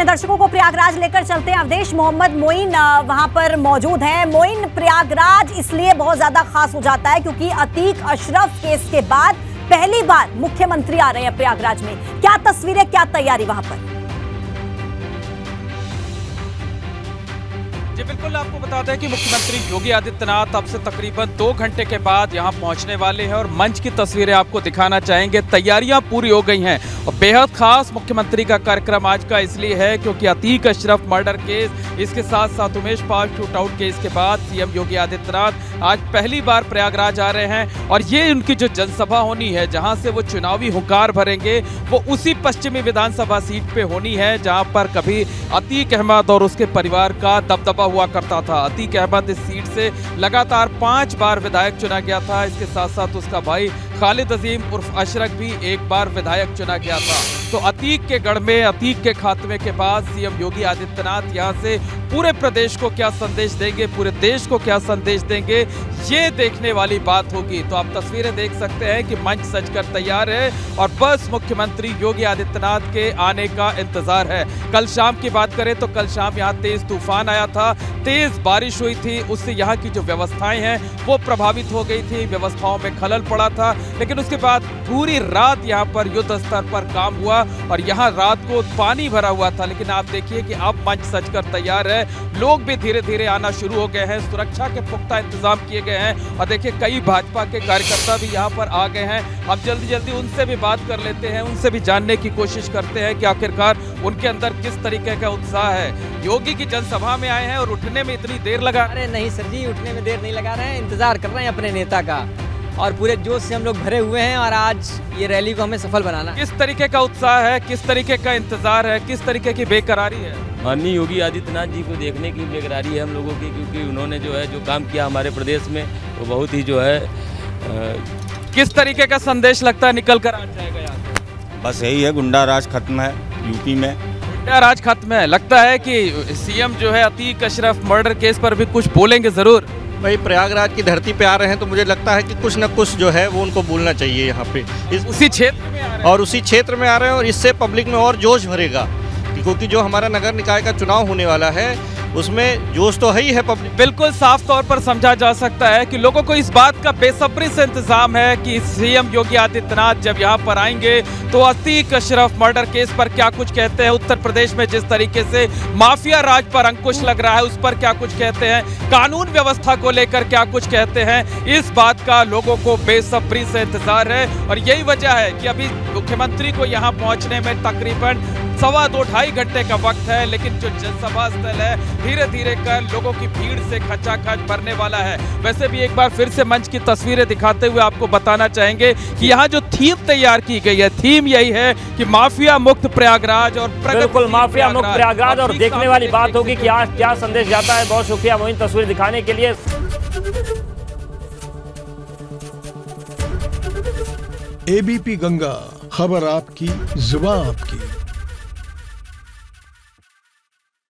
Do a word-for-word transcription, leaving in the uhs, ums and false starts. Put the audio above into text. अपने दर्शकों को प्रयागराज लेकर चलते हैं। अवधेश मोहम्मद मोइन वहां पर मौजूद हैं। मोइन, प्रयागराज इसलिए बहुत ज्यादा खास हो जाता है क्योंकि अतीक अशरफ केस के बाद पहली बार मुख्यमंत्री आ रहे हैं प्रयागराज में। क्या तस्वीरें, क्या तैयारी वहां पर? जी बिल्कुल, आपको बता दें कि मुख्यमंत्री योगी आदित्यनाथ अब से तकरीबन दो घंटे के बाद यहां पहुंचने वाले हैं और मंच की तस्वीरें आपको दिखाना चाहेंगे। तैयारियां पूरी हो गई हैं और बेहद खास मुख्यमंत्री का कार्यक्रम आज का इसलिए है क्योंकि अतीक अशरफ मर्डर केस, इसके साथ साथ उमेश पाल शूटआउट केस के बाद सीएम योगी आदित्यनाथ आज पहली बार प्रयागराज आ रहे हैं और ये उनकी जो जनसभा होनी है, जहाँ से वो चुनावी हुंकार भरेंगे, वो उसी पश्चिमी विधानसभा सीट पर होनी है जहाँ पर कभी अतीक अहमद और उसके परिवार का दबदबा हुआ करता था। अतीक अहमद इस सीट से लगातार पांच बार विधायक चुना गया था। इसके साथ साथ उसका भाई खालिद अजीम उर्फ अशरफ भी एक बार विधायक चुना गया था। तो अतीक के गढ़ में, अतीक के खात्मे के बाद सीएम योगी आदित्यनाथ यहां से पूरे प्रदेश को क्या संदेश देंगे, पूरे देश को क्या संदेश देंगे, ये देखने वाली बात होगी। तो आप तस्वीरें देख सकते हैं कि मंच सजकर तैयार है और बस मुख्यमंत्री योगी आदित्यनाथ के आने का इंतजार है। कल शाम की बात करें तो कल शाम यहाँ तेज तूफान आया था, तेज बारिश हुई थी, उससे यहाँ की जो व्यवस्थाएं हैं वो प्रभावित हो गई थी, व्यवस्थाओं में खलल पड़ा था। लेकिन उसके बाद पूरी रात यहाँ पर युद्ध स्तर पर काम हुआ और यहाँ रात को पानी भरा हुआ था। लेकिन आप देखिए कि अब मंच सजकर तैयार है, लोग भी धीरे धीरे आना शुरू हो गए हैं, सुरक्षा के पुख्ता इंतजाम किए गए हैं और देखिए कई भाजपा के कार्यकर्ता भी यहाँ पर आ गए हैं। अब जल्दी जल्दी उनसे भी बात कर लेते हैं, उनसे भी जानने की कोशिश करते हैं कि आखिरकार उनके अंदर किस तरीके का उत्साह है। योगी की जनसभा में आए हैं और उठने में इतनी देर लगा? अरे नहीं सर जी, उठने में देर नहीं लगा रहे हैं, इंतजार कर रहे हैं अपने नेता का और पूरे जोश से हम लोग भरे हुए हैं और आज ये रैली को हमें सफल बनाना। किस तरीके का उत्साह है, किस तरीके का इंतजार है, किस तरीके की बेकरारी है? माननीय योगी आदित्यनाथ जी को देखने की बेकरारी है हम लोगों की, क्योंकि उन्होंने जो है जो काम किया हमारे प्रदेश में वो बहुत ही जो है आ... किस तरीके का संदेश लगता है निकल कर आ जाएगा यहाँ? बस यही है, गुंडा राज खत्म है यूपी में, गुंडा राज खत्म है। लगता है कि सीएम जो है अतीक अशरफ मर्डर केस पर भी कुछ बोलेंगे जरूर। भाई प्रयागराज की धरती पे आ रहे हैं तो मुझे लगता है कि कुछ न कुछ जो है वो उनको बोलना चाहिए यहाँ पे, इस उसी क्षेत्र में और उसी क्षेत्र में आ रहे हैं और इससे पब्लिक में और जोश भरेगा क्योंकि जो हमारा नगर निकाय का चुनाव होने वाला है उसमें जोश तो है ही है पब्लिक। बिल्कुल साफ तौर पर समझा जा सकता है कि लोगों को इस बात का बेसब्री से इंतजाम है कि सीएम योगी आदित्यनाथ जब यहाँ पर आएंगे तो अतीक अशरफ मर्डर केस पर क्या कुछ कहते हैं, उत्तर प्रदेश में जिस तरीके से माफिया राज पर अंकुश लग रहा है उस पर क्या कुछ कहते हैं, कानून व्यवस्था को लेकर क्या कुछ कहते हैं, इस बात का लोगों को बेसब्री से इंतजार है। और यही वजह है कि अभी मुख्यमंत्री को यहाँ पहुँचने में तकरीबन सवा दो ढाई घंटे का वक्त है, लेकिन जो जनसभा स्थल है धीरे धीरे कर लोगों की भीड़ से खचाखच भरने वाला है। वैसे भी एक बार फिर से मंच की तस्वीरें दिखाते हुए आपको बताना चाहेंगे कि यहाँ जो थीम तैयार की गई है, थीम यही है कि माफिया मुक्त प्रयागराज और बिल्कुल माफिया मुक्त प्रयागराज और देखने वाली बात होगी कि आज क्या संदेश जाता है। बहुत शुक्रिया मोहित तस्वीर दिखाने के लिए। एबीपी गंगा, खबर आपकी, जुबान आपकी।